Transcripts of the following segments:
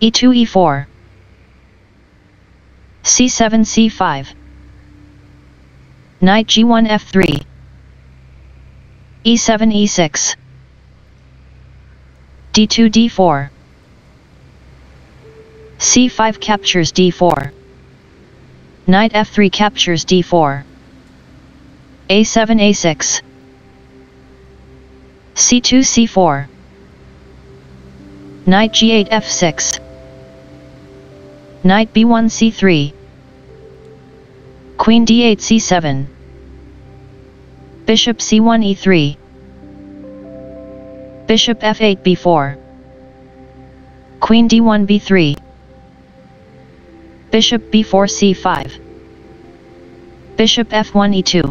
E2 E4 C7 C5 Knight G1 F3 E7 E6 D2 D4 C5 captures D4 Knight F3 captures D4 A7 A6 C2 C4 Knight G8 F6 Knight B1 C3 Queen D8 C7 Bishop C1 E3 Bishop F8 B4 Queen D1 B3 Bishop B4 C5 Bishop F1 E2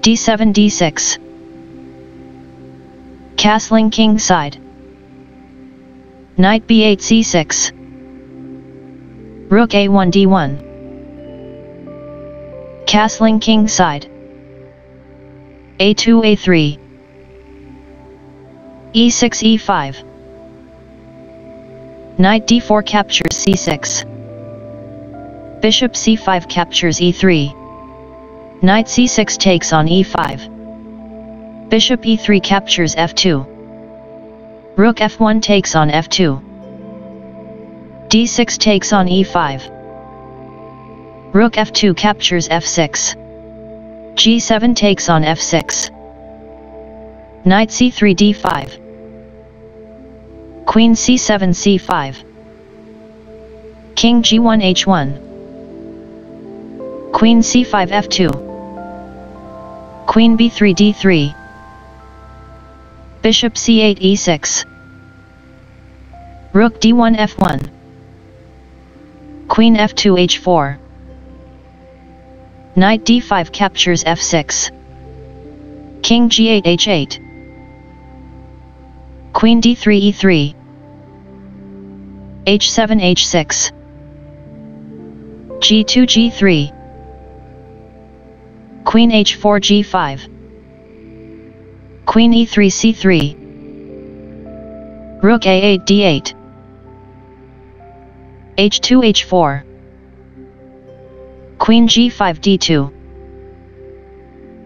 D7 D6 Castling king side Knight B8 C6 Rook A1 D1 Castling king side A2 A3 E6 E5 Knight D4 captures C6 Bishop C5 captures E3 Knight C6 takes on E5 Bishop E3 captures F2 Rook F1 takes on F2 D6 takes on E5 Rook F2 captures F6 G7 takes on F6 Knight C3 D5 Queen C7 C5 King G1 H1 Queen C5 F2 Queen B3 D3 Bishop C8 E6 Rook D1 F1 Queen F2 H4 Knight D5 captures F6 King G8 H8 Queen D3 E3 H7 H6 G2 G3 Queen H4 G5 Queen E3 C3 Rook A8 D8 H2 H4 Queen G5 D2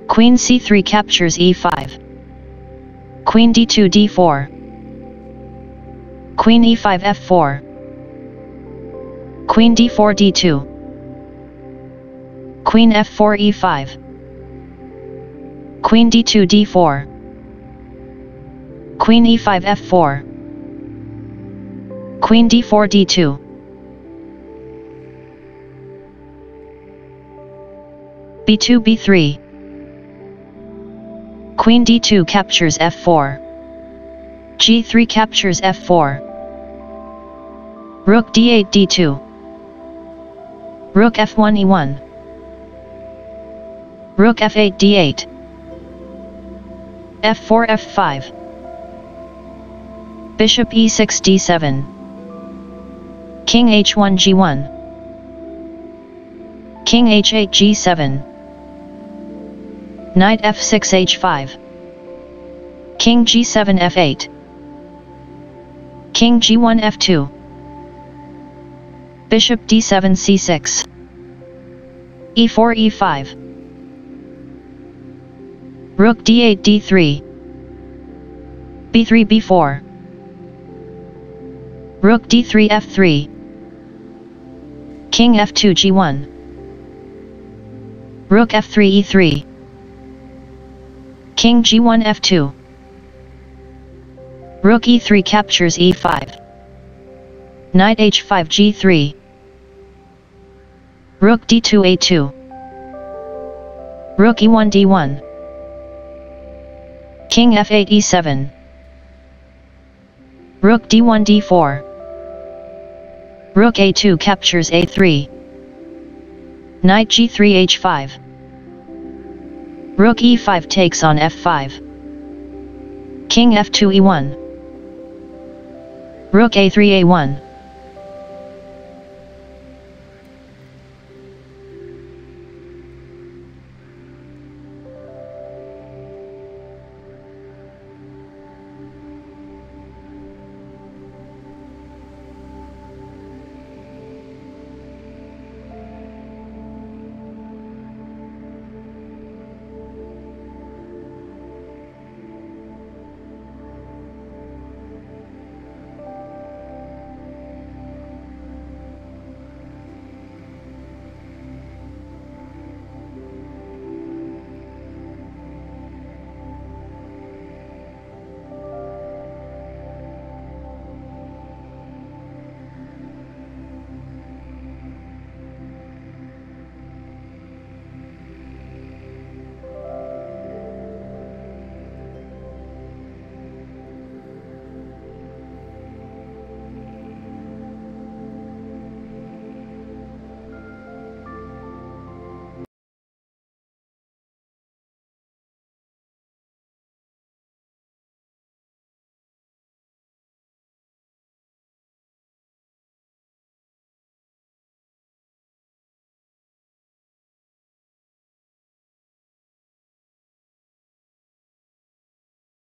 Queen C3 captures E5 Queen D2 D4 Queen E5 F4 Queen D4 D2 Queen F4 E5 Queen D2 D4 Queen E5 F4 Queen D4 D2 B2 B3 Queen D2 captures F4 G3 captures F4 Rook D8 D2 Rook F1 E1 Rook F8 D8 F4 F5 Bishop E6 D7 King H1 G1 King H8 G7 Knight F6 H5 King G7 F8 King G1 F2 Bishop D7 C6 E4 E5 Rook D8 D3 B3 B4 Rook D3 F3 King F2 G1 Rook F3 E3 King G1 F2 Rook E3 captures E5 Knight H5 G3 Rook D2 A2 Rook E1 D1 King F8 E7 Rook D1 D4 Rook A2 captures A3 Knight G3 H5 Rook E5 takes on F5 King F2 E1 Rook A3 A1